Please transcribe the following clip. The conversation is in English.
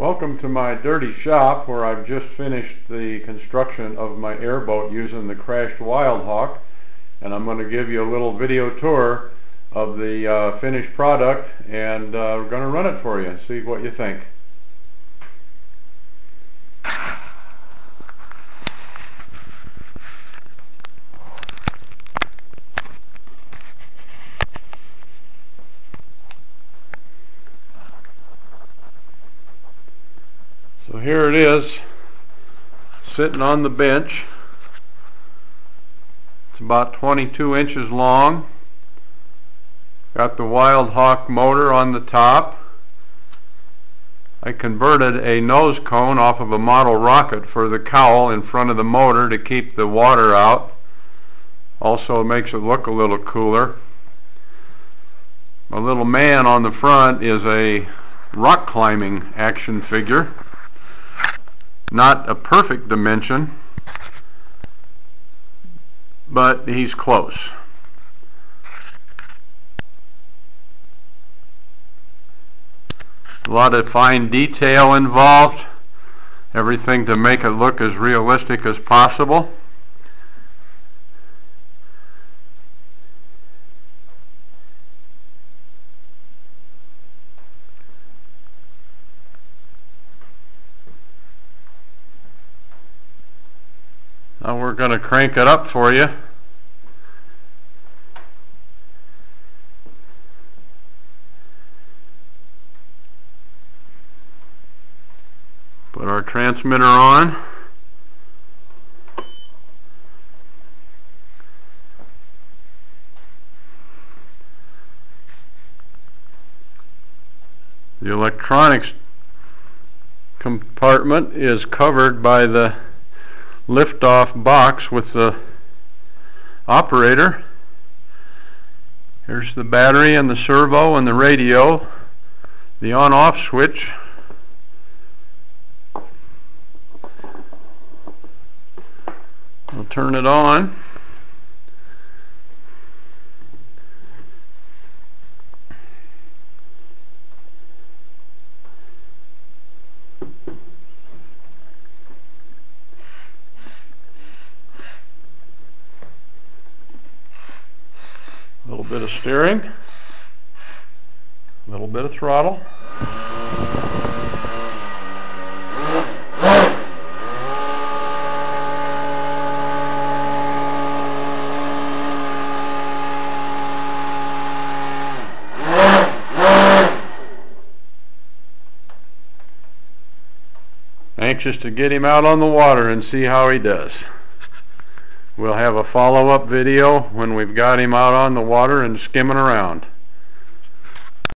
Welcome to my dirty shop where I've just finished the construction of my airboat using the crashed Wild Hawk, and I'm going to give you a little video tour of the finished product, and we're going to run it for you, see what you think. So here it is, sitting on the bench. It's about 22 inches long. Got the Wild Hawk motor on the top. I converted a nose cone off of a model rocket for the cowl in front of the motor to keep the water out. Also makes it look a little cooler. My little man on the front is a rock climbing action figure. Not a perfect dimension, but he's close. A lot of fine detail involved, everything to make it look as realistic as possible. Now we're going to crank it up for you. Put our transmitter on. The electronics compartment is covered by the lift-off box with the operator. Here's the battery and the servo and the radio, the on-off switch. I'll turn it on. A little bit of steering, a little bit of throttle. Anxious to get him out on the water and see how he does. We'll have a follow-up video when we've got him out on the water and skimming around.